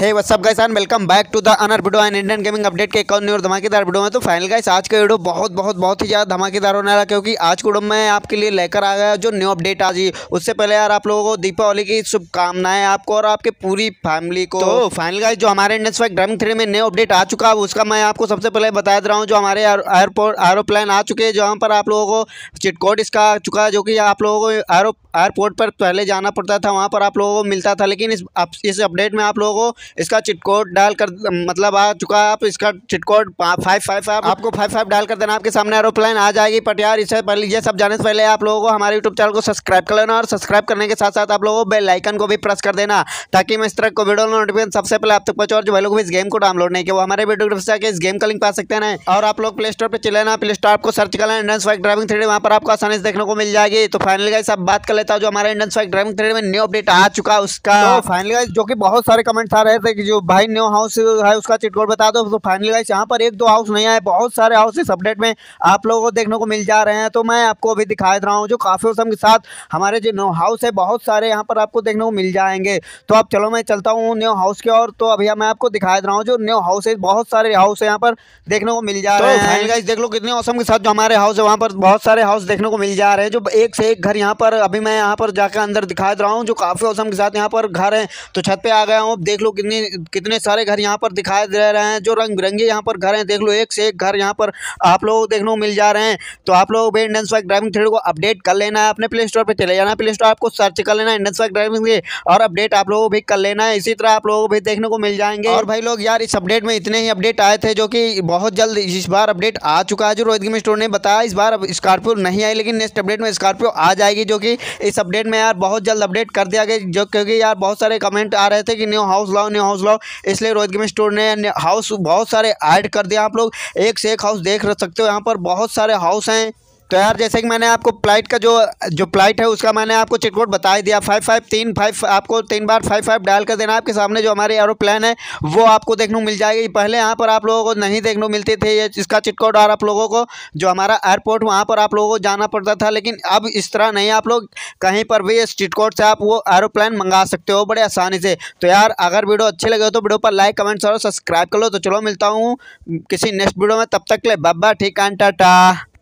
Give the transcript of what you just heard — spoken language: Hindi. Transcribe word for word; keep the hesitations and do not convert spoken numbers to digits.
Hey what's up guys and welcome back to the another video and Indian gaming update के एक और न्यू और धमाकेदार वीडियो में। तो फाइनल गाइस आज का वीडियो बहुत बहुत बहुत ही ज़्यादा धमाकेदार होने वाला, क्योंकि आज को वीडियो में आपके लिए लेकर आ गया जो न्यू अपडेट आज ही। उससे पहले यार आप लोगों को दीपावली की शुभकामनाएं, आपको और आपके पूरी फैमिली को। तो फाइनल गाइस जो हमारे इंडियन बाइक ड्राइविंग थ्री में न्यू अपडेट आ चुका है, उसका मैं आपको सबसे पहले बता दे रहा हूँ। जो हमारे एयरपोर्ट एरोप्लेन आ चुके हैं, जहाँ पर आप लोगों को चिट कोड इसका आ चुका है, जो कि आप लोगों को एयरपोर्ट पर पहले जाना पड़ता था, वहाँ पर आप लोगों को मिलता था। लेकिन इस अपडेट में आप लोगों को इसका चिटकोड डालकर मतलब आ चुका है। आप इसका चिटकोड फाइव फाइव फाइव आपको फाइव फाइव डाल कर देना, आपके सामने एरोप्लेन आ जाएगी। बट यार इससे पहले, ये सब जाने से पहले आप लोगों को हमारे यूट्यूब चैनल को सब्सक्राइब कर लेना, और सब्सक्राइब करने के साथ साथ आप लोगों को बेल आइकन को भी प्रेस कर देना, ताकि मैं इस तरह को वीडियो नोटिफिकेशन सबसे पहले आप तक पहुंचे। और जो भाई लोग भी इस गेम को डाउनलोड नहीं किया, वो हमारे वीडियो से इस गेम का लिंक पा सकते हैं। और आप लोग प्ले स्टोर पर चले ना, प्ले स्टोर आपको सर्च करना Indian bike driving three D, वहाँ पर आपको आसानी से देखने को मिल जाएगी। तो फाइनली गाइस अब बात कर लेता हूँ जो हमारे Indian bike driving three D में न्यू अपडेट आ चुका है उसका। फाइनली गाइस जो कि बहुत सारे कमेंट्स आ रहे थे कि जो भाई न्यू हाउस है उसका चिटकोड बता दो। तो फाइनली गाइस यहाँ पर एक दो हाउस नहीं आए, बहुत सारे हाउस इस अपडेट में आप लोगों को देखने को मिल जा रहे हैं। तो मैं आपको अभी दिखा रहा हूँ जो काफी उसम के साथ हमारे जो न्यू हाउस है, बहुत सारे यहाँ पर आपको देखने को मिल जाएंगे। तो अब चलो मैं चलता हूँ न्यू हाउस की ओर। तो अभी मैं आपको दिखा रहा हूँ जो न्यू हाउस है, बहुत सारे हाउस यहाँ पर देखने को मिल जा रहे हैं। फाइनली गाइस देख लो कितने औसम के साथ जो हमारे हाउस है, वहाँ पर बहुत सारे हाउस देखने को मिल जा रहे हैं। जो एक से एक घर यहाँ पर, अभी मैं यहाँ पर जाकर अंदर दिखा रहा हूँ जो काफी औसम के साथ यहाँ पर घर है। तो छत पे आ गया हूँ, देख लो कितने कितने सारे घर यहाँ पर दिखाई दे रहे हैं, जो रंग बिरंगे यहाँ पर घर हैं। देख लो एक से एक घर यहाँ पर आप लोगों को देखने को मिल जा रहे हैं। तो आप लोग भी इंडियन बाइक ड्राइविंग थ्री को अपडेट कर लेना है, अपने प्ले स्टोर पर चले जाना, प्ले स्टोर आपको सर्च कर लेना इंडियन बाइक ड्राइविंग, और अपडेट आप लोगों को भी कर लेना है। इसी तरह आप लोगों को भी देखने को मिल जाएंगे। और भाई लोग यार इस अपडेट में इतने ही अपडेट आए थे, जो कि बहुत जल्द इस बार अपडेट आ चुका है। जो रोहित गेमिंग स्टूडियो ने बताया इस बार स्कॉर्पियो नहीं आई, लेकिन नेक्स्ट अपडेट में स्कॉर्पियो आ जाएगी, जो कि इस अपडेट में यार बहुत जल्द अपडेट कर दिया गया। जो क्योंकि यार बहुत सारे कमेंट आ रहे थे कि न्यू हाउस लाओ न्यू हाउस लाओ, इसलिए रोहित गेमिंग स्टूडियो ने हाउस बहुत सारे ऐड कर दिया। आप लोग एक से एक हाउस देख सकते हो, यहाँ पर बहुत सारे हाउस हैं। तो यार जैसे कि मैंने आपको फ्लाइट का जो जो फ्लाइट है उसका मैंने आपको चिटकोड बता ही दिया, फाइव फाइव तीन फाइव आपको तीन बार फाइव फाइव डायल कर देना। आपके सामने जो हमारे एरोप्लेन है वो आपको देखने को मिल जाएगी। पहले यहाँ पर आप लोगों को नहीं देखने को मिलते थे ये इसका चिटकोड, और आप लोगों को जो हमारा एयरपोर्ट वहाँ पर आप लोगों को जाना पड़ता था। लेकिन अब इस तरह नहीं, आप लोग कहीं पर भी इस चिटकोड से आप वो एरोप्लेन मंगा सकते हो बड़े आसानी से। तो यार अगर वीडियो अच्छे लगे हो तो वीडियो पर लाइक कमेंट्स और सब्सक्राइब कर लो। तो चलो मिलता हूँ किसी नेक्स्ट वीडियो में, तब तक ले बाय बाय, ठीक है, टाटा।